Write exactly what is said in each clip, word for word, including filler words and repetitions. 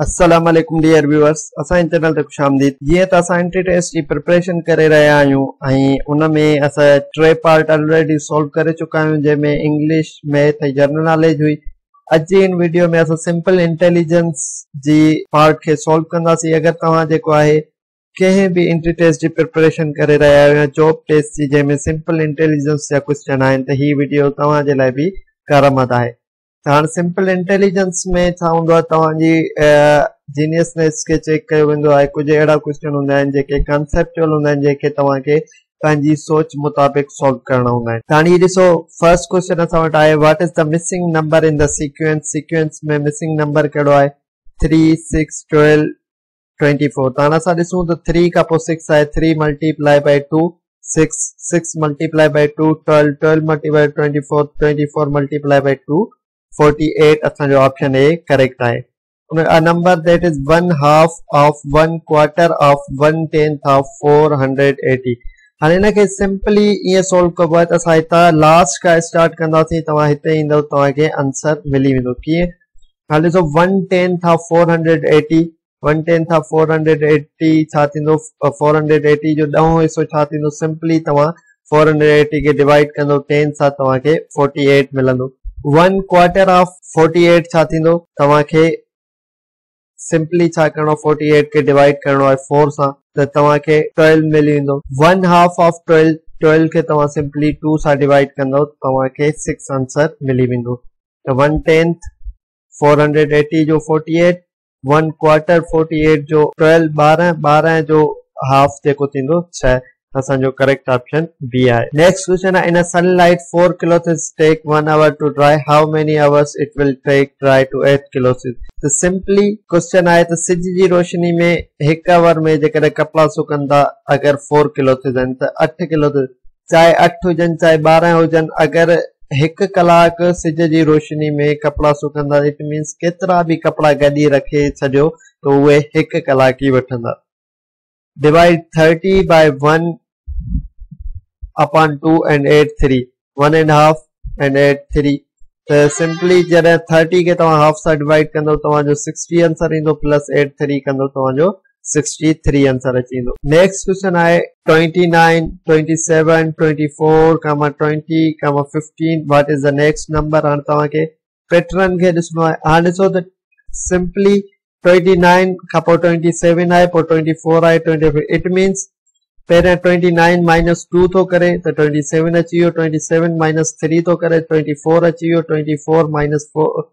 अस्सलाम वालेकुम dear viewers, असां चैनल ते खुश आमदीद। ये तो असां एंट्री टेस्ट की प्रिपरेशन करे रहा आयो आई, उनमें असां टे पार्ट ऑलरेडी सॉल्व करे चुका आयो, जैमें इंग्लिश, मैथ और जनरल नॉलेज हुई। अज जी इन वीडियो में असां सिंपल इंटेलिजेंस जी पार्ट के सॉल्व कंदासीं। अगर तव्हां जेको आहे कंहिं बि एंट्री टेस्ट की प्रिपरेशन करे रहा आयो या जॉब टेस्ट जी, जैमें सिंपल इंटेलिजेंस जा क्वेश्चन आहिनि, त ही वीडियो तव्हां जे लाइ बि कारमद आहे। हाँ, सिंपल इंटेलिजेंस में छा हूंदो आहे, तव्हांजी जीनियसनेस के चेक कयो वेंदो आहे। कुछ अड़ा क्वेश्चन हूंदा आहिनि जेके कॉन्सेप्चुअल हूंदा आहिनि, जेके तव्हांखे पंहिंजी सोच मुताबिक सॉल्व करणा हूंदा आहिनि। हाणे ॾिसो, फर्स्ट क्वेश्चन असां वटि आहे, what is the missing number in the sequence. Sequence में मिसिंग नंबर कहिड़ो आहे? Three, six, twelve, twenty four. त असां ॾिसूं त थ्री खां पोइ सिक्स आहे, three multiply by two six, six multiply by two twelve, twelve multiply twenty four, twenty four multiply by two forty eight. असांजो ऑप्शन ए करेक्ट आहे। A number that is one half of one quarter of one tenth of four hundred eighty. हाणे हिनखे simply ईअं solve कबो आहे त असां हितां लास्ट खां स्टार्ट कंदासीं, तव्हां हिते ईंदव तव्हांखे आंसर मिली वेंदो। कीअं? हाणे ॾिसो, one tenth of four hundred eighty, one tenth of four hundred eighty छा थींदो? फोर हंड्रेड एटी जो ॾहों हिसो छा थींदो? सिंपली तव्हां फोर हंड्रेड एटी खे डिवाइड कंदो टेन सां, तव्हांखे फोर्टी एट मिलंदो। One quarter of forty eight छा थींदो? तव्हांखे सिंपली छा करणो, फोर्टी एट के डिवाइड करणो आहे फोर सां, त तव्हांखे ट्वेल्व मिली वेंदो। One half of twelve, twelve के तव्हां सिंपली टू सां डिवाइड कंदो, तव्हांखे सिक्स आंसर मिली वेंदो। त one tenth four hundred eighty जो forty eight, one quarter forty eight जो ट्वेल्व, ॿारहं, ॿारहं जो हाफ जेको थींदो छह। असांजो करेक्ट ऑप्शन बी आहे। नेक्स्ट क्वेश्चन आहे, in a sunlight four clothes take one hour to dry, how many hours it will take dry to eight clothes. त सिंपली क्वेश्चन आहे त सिज जी रोशनी में हिकु आवर में जेकॾहिं कपिड़ा सुकनि था, अगरि फोर क्लोथ्स आहिनि त अठ क्लोथ्स, चाहे अठ हुजनि चाहे ॿारहं हुजनि, अगरि हिकु कलाक सिज जी रोशनी में कपिड़ा सुकंदा, इट मीन्स केतिरा बि कपिड़ा गॾी रखे छॾियो त उहे हिकु कलाक ई वठंदा। Divide thirty by one upon two and eight, three, one and half and eight, three. तो सिंपली जरा थर्टी के तवा हाफ सा डिवाइड कंदो, तवाजो सिक्सटी आंसर इंदो, प्लस एट थ्री कंदो तवाजो सिक्सटी थ्री आंसर अचिंदो। नेक्स्ट क्वेश्चन आए twenty nine, twenty seven, twenty four, twenty, fifteen, what is the next number. हां तवा के पैटर्न के दिसनो है। हां दिसो तो सिंपली ट्वेंटी नाइन का पो ट्वेंटी सेवन आए, पो ट्वेंटी फोर आए, ट्वेंटी फोर, इट मींस पहले ट्वेंटी नाइन माइनस टू तो करे तो ट्वेंटी सेवन अचियो, ट्वेंटी सेवन माइनस थ्री तो करे ट्वेंटी फोर अचियो, ट्वेंटी फोर माइनस फोर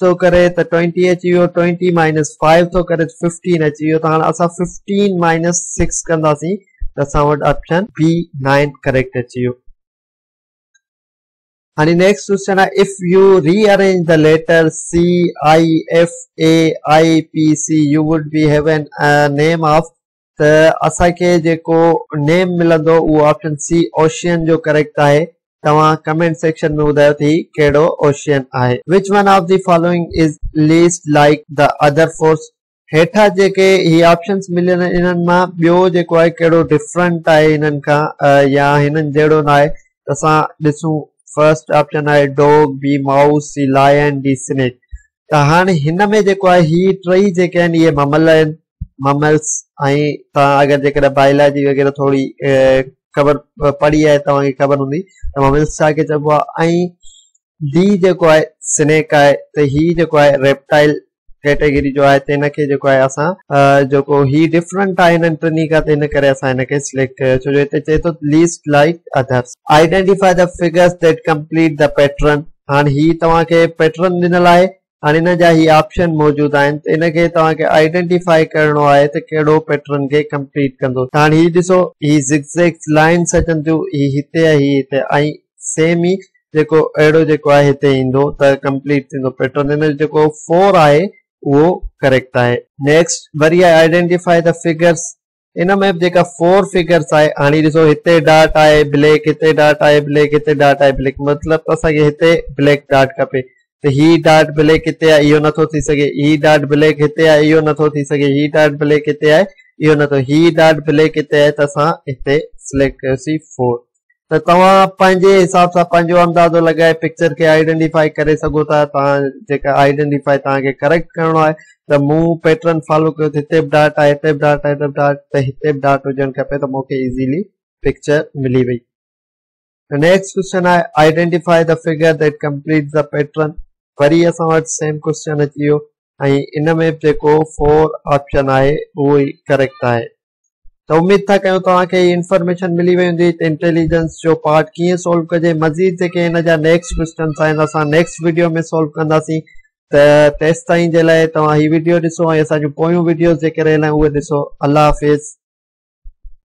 तो करे तो ट्वेंटी अचियो, ट्वेंटी माइनस फाइव तो करे फिफ्टीन अचियो। तो असा फिफ्टीन माइनस सिक्स कंदासी, तो असा वट ऑप्शन बी नाइन करेक्ट अचियो। हाणे नेक्स्ट क्वेश्चन आहे, if you rearrange the letter C I F A I P C U would be have an name of. त असांखे जेको नेम मिलंदो उहो ऑप्शन सी ओशियन जो करेक्ट आहे। तव्हां कमेंट सेक्शन में ॿुधायो थी कहिड़ो ओशियन आहे। Which one of the following is least like the other fours. हेठा जेके ही ऑप्शंस मिलनि इन्हनि मां ॿियो जेको आहे कहिड़ो डिफरेंट आहे इन्हनि खां या हिननि जहिड़ो न आहे। असां ॾिसूं, फर्स्ट ऑप्शन है dog, B mouse, C lion, D snake. तो हाँ इनमें ही टई जो ममल ममल्स, अगर जो बायोलॉजी वगैरह थोड़ी खबर पढ़ी है तक खबर होंगी, तो ममल्स चबो आई। डी जो है स्नेक है, तो ही जो है रेप्टाइल कैटेगरी जो है, तो इनके जो है असा जो ही डिफरेंट है इन टिनी का, तो इन करे असा इनके सिलेक्ट कयो, छो जो इते चे तो least like others. Identify the figures that complete the pattern. हाँ ही तवा के पैटर्न दिनल है, हाँ इन जा ही ऑप्शन मौजूद है, तो इनके तवा के आइडेंटिफाई करणो है तो केड़ो पैटर्न के कंप्लीट कंदो। तो हाँ ही दिसो, ही zigzag लाइन्स अचन थियूं, ही हिते है ही हिते आई सेम ही जेको एड़ो जेको है हिते इंदो, तो कंप्लीट थिंदो पैटर्न। इन जेको फोर है वो करेक्ट है। नेक्स्ट वरी आइडेंटिफाई द फिगर्स। इनमें जेका फोर फिगर्स है, हाँ ॾिसो हिते डाट है ब्लैक, हिते डाट है ब्लैक, हिते डाट है ब्लैक, मतलब असांखे हिते ब्लैक डाट खपे। तो ही डाट ब्लैक हिते है इहो नथो थी सघे, ही डाट ब्लैक हिते है इहो नथो थी सघे, ही डाट ब्लैक हिते है इहो नथो, ही डाट ब्लैक हिते है, तो असां हिते सिलेक्ट कयोसीं फोर। तो तव्हां पंहिंजे हिसाब सां पंहिंजो अंदाज़ो लगाए पिक्चर के आइडेंटिफाई करे सघो था। तव्हां जेका आइडेंटिफाई तव्हांखे करेक्ट करणो आहे त मूं पैटर्न फॉलो कयो, हिते बि डॉट आहे, हिते बि डॉट आहे, हिते बि डॉट, त हिते बि डॉट हुजणु खपे त मूंखे इज़ीली पिक्चर मिली वई। नेक्स्ट क्वेश्चन आहे identify the figure that complete the pattern. वरी असां वटि सेम क्वेश्चन अची वियो ऐं इन में जेको फोर ऑप्शन आहे उहो ई करेक्ट आहे। तो उम्मीद था क्यों तव्हांखे इन्फॉर्मेशन मिली वई हूंदी त इंटेलिजेंस जो पार्ट कीअं सोल्व कजे। मज़ीद जेके हिन जा नेक्स्ट क्वेश्चन आहिनि असां नेक्स्ट वीडियो में सोल्व कंदासीं। त तेसि ताईं जे लाइ तव्हां हीउ वीडियो ॾिसो ऐं असांजूं पोयूं वीडियोस जेके रहियल आहिनि उहे ॾिसो। अल्लाह हाफ़िज़।